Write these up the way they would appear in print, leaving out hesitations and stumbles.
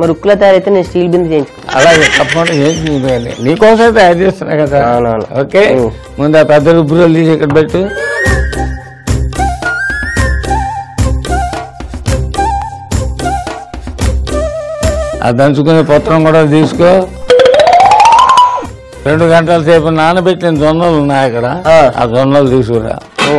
మరి ఉక్కులో తయారైతే నేను స్టీల్ బిందు చేయించుకున్నాను అలాగే తప్పకుండా చేయించుకుంటాను నీకోసమే తయారు చేస్తున్నా కదా ఓకే ముందు ఆ పెద్ద రుబ్బులో తీసి ఇక్కడ పెట్టు ఆ దంచుకునే పత్రం కూడా తీసుకో 2 గంటల సేపు నానబెట్టిన జొన్నలు ఉన్నాయి అక్కడ ఆ జొన్నలు తీసుకురా నువ్వు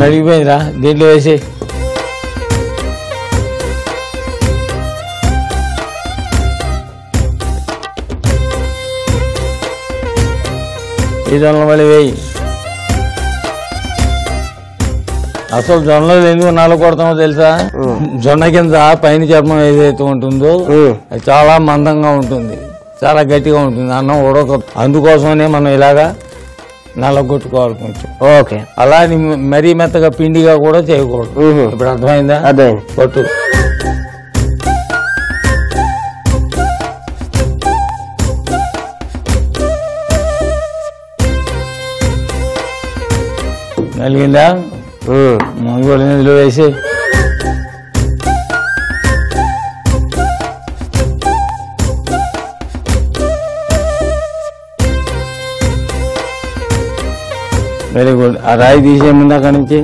నడిగిపోయిందిరా దీంట్లో వేసి ఈ జొన్నలు మళ్ళీ వేయి అసలు జొన్నలు ఎందుకు నలగొడతామో తెలుసా జొన్న కింద పైన చర్మం ఏదైతే ఉంటుందో అది చాలా మందంగా ఉంటుంది చాలా గట్టిగా ఉంటుంది అన్నం ఉడక అందుకోసమనే మనం ఇలాగా నలగొట్టుకోవాలి కొంచెం ఓకే అలా మరీ మెత్తగా పిండిగా కూడా చేయకూడదు ఇప్పుడు అర్థమైందా అర్థమైంది కొట్టు నలిగిందా ఇందులో వేసి వెరీ గుడ్ ఆ రాయి తీసే ముందు అక్కడి నుంచి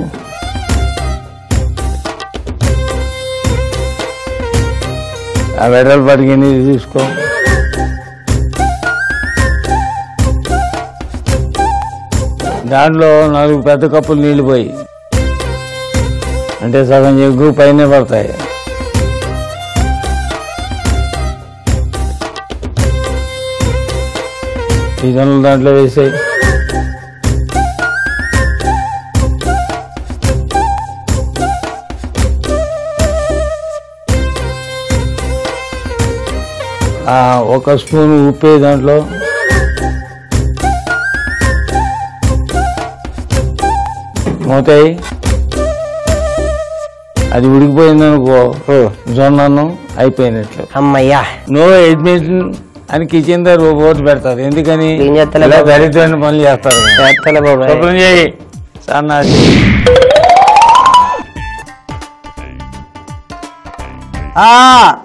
ఆ వెడల్ పడికి తీసుకో దాంట్లో 4 పెద్ద కప్పులు నీళ్లు పోయి అంటే సగం ఎగ్గు పైనే పడతాయి ఈ జొన్నలు దాంట్లో వేసాయి ఒక స్పూన్ ఉప్పు దాంట్లో మోతాయి అది ఉడికిపోయిందనుకో జొన్నను అయిపోయినట్లు అమ్మయ్యా నో అడ్మిషన్ అని కిచెన్ దగ్గర ఓటు పెడతారు ఎందుకని దరిద్రమైన పనులు చేస్తారు సన్నాసి